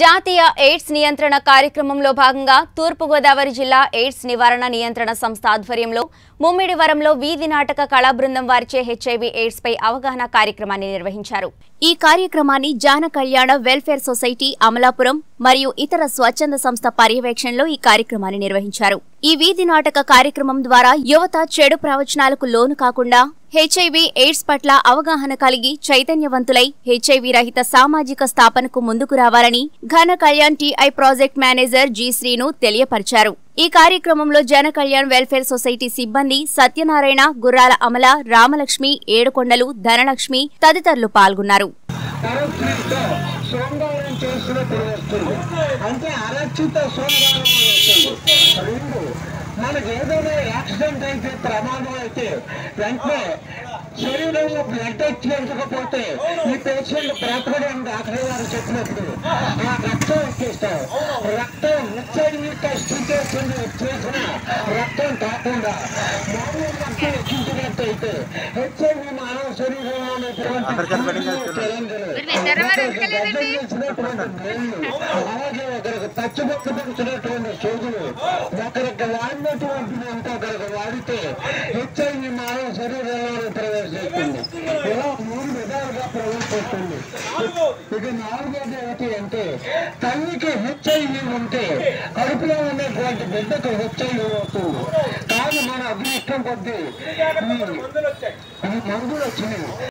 జాతీయ ఎయిడ్స్ నియంత్రణ కార్యక్రమంలో భాగంగా తూర్పు గోదావరి జిల్లా ఎయిడ్స్ నివారణ నియంత్రణ సంస్థ ఆధ్వర్యంలో ముమ్మిడివరంలో వీధి నాటక కళా బృందం వారిచే హెచ్ఐవి ఎయిడ్స్ పై అవగాహన కార్యక్రమాన్ని నిర్వహించారు। ఈ కార్యక్రమాన్ని జాన కళ్యాణ వెల్ఫేర్ సొసైటీ అమలాపురం మరియు ఇతర స్వచ్ఛంద సంస్థ పర్యవేక్షణలో ఈ కార్యక్రమాన్ని నిర్వహించారు। ఈ వీధి నాటక కార్యక్రమం ద్వారా యువత చెడు ప్రవచనాలకు లోను కాకుండా హెచ్ఐవి ఎయిడ్స్ పట్ల అవగాహన కలిగి చైతన్యవంతులై హెచ్ఐవి రహిత సామాజిక స్థాపనకు ముందుకు రావాలని ఘన Kalyan TI project manager G Srinu తెలియపరిచారు। ఈ కార్యక్రమంలో జన కళ్యాణ్ వెల్ఫేర్ సొసైటీ సిబ్బంది సత్యనారాయణ, గుర్రాల అమల, రామలక్ష్మి, ఏడుకొండలు, ధనలక్ష్మి తదితరులు పాల్గొన్నారు। మనకి ఏదైనా యాక్సిడెంట్ అయితే, ప్రమాదం అయితే వెంటనే శరీరంలో బ్లడ్ ఎక్కించకపోతే ఈ పేషెంట్ బ్రతకడం డాక్టర్ గారు చెప్పినప్పుడు ఆ రక్తం ఎక్కిస్తారు। రక్తం హెచ్ఐవి టెస్ట్ చేసిన రక్తం కాకుండా మానవ రక్తం ఎక్కించినట్టయితే హెచ్ఐవి మానవ శరీరంలో అలాగే ఒకరికి పచ్చిపచ్చినటువంటి సోదరులు ఒకరికి వాడినటువంటి అంతా ఒకరికి వాడితే హెచ్ఐవి మానవ శరీరంలో ప్రవేశిస్తుంది। ఇలా మూడు విధాలుగా ప్రవేశిస్తుంది। ఇది నాలుగోది ఏమిటి అంటే తల్లికి హెచ్ఐవి ఉంటే కడుపులో ఉన్నటువంటి బిడ్డకు హెచ్ఐవి అవుతుంది। కానీ మన అభిష్టం కొద్దీ మందులు వచ్చినాయి।